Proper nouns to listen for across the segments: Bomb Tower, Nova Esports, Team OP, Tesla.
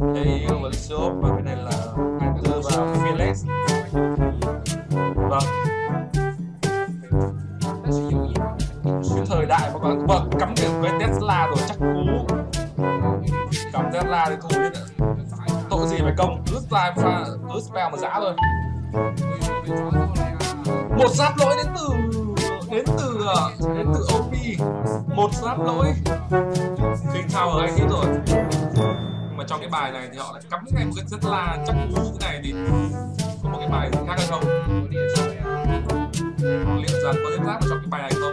Đây vẫn shop và cái này là đưa vào Felix. Vâng, cái thời đại mà các bạn cắm cái Tesla rồi chắc cú. Cắm Tesla thì thù lên ạ. Tội gì phải công, cứ slime pha, cứ spell mà dã rồi. Một sát lỗi đến từ OP. Một sát lỗi King Tower anh ấy rồi. Nhưng mà trong cái bài này thì họ lại cắm ngay một cái Tesla chắc cú như thế này thì có một cái bài khác hay không? Liệu rằng có Tesla trong cái bài này không?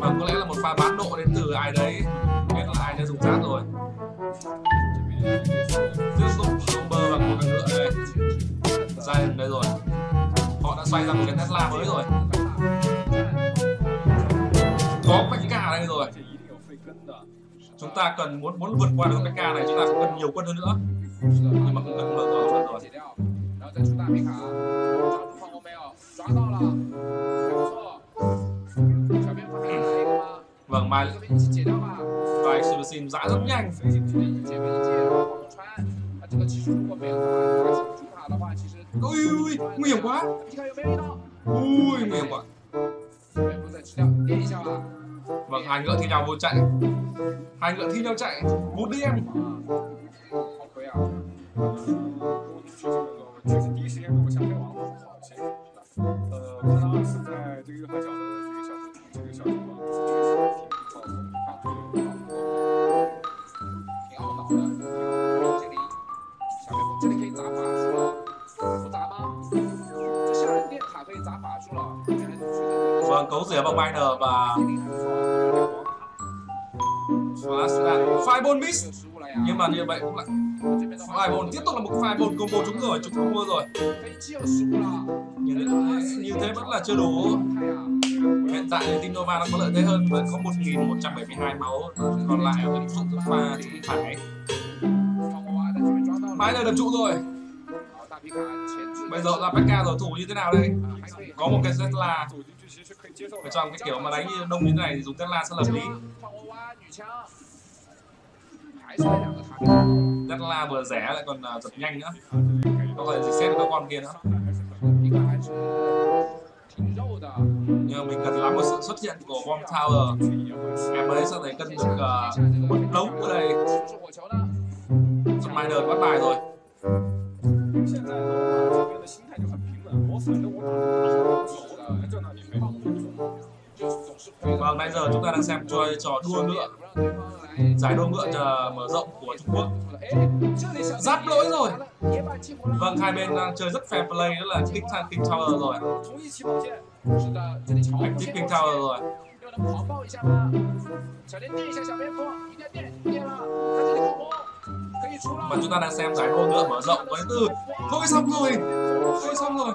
Và có lẽ là một pha bán độ đến từ ai đấy, biết là ai đã dùng sát rồi. Tiếp tục Bomber bằng một cái nữa đây, Giant đây rồi. Họ đã xoay ra một cái Tesla mới rồi. Có bánh gà đây rồi. Chúng ta cần muốn vượt qua được cái ca này, chúng ta không cần nhiều quân hơn nữa. Nhưng mà cũng cần mở rồi, cần rồi. Chúng ta mới cả vâng, mai bài siêu sim dã rất nhanh. Ui ui, nguy hiểm quá. Ui, nguy hiểm quá. Vâng, hai ngựa thi nhau vô chạy. Hai ngựa thi nhau chạy, vút đi em. Vâng, cấu rỉa bằng miner và Fireball miss. Nhưng mà như vậy cũng lại Fireball tiếp tục là một Fireball combo trúng rồi, trúng combo rồi. Như thế vẫn là chưa đủ. Hiện tại thì Team Nova đang có lợi thế hơn, vẫn có 1172 máu còn lại ở ứng dụng pha thì phải. Miner đập trụ rồi. Bây giờ ra Pekka rồi, thủ như thế nào đây? Có một cái Tesla. Ở trong cái kiểu mà đánh như đông như thế này thì dùng Tesla sẽ hợp lý. Tesla vừa rẻ lại còn giật nhanh nữa. Có thể dịch xét các con kia nữa. Nhưng mình cần lắm một sự xuất hiện của Bomb Tower. Em ấy sẽ thấy cân được một đống ở đây. Miner bắt bài rồi. Vâng, nãy giờ chúng ta đang xem chơi trò đua ngựa, giải đua ngựa mở rộng của Trung Quốc. Giáp lỗi rồi. Vâng, hai bên đang chơi rất fair play, đó là Team Tower rồi. Team Tower rồi. Mà chúng ta đang xem giải đua ngựa mở rộng với từ thôi xong rồi, thôi xong rồi,